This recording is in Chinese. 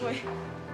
会。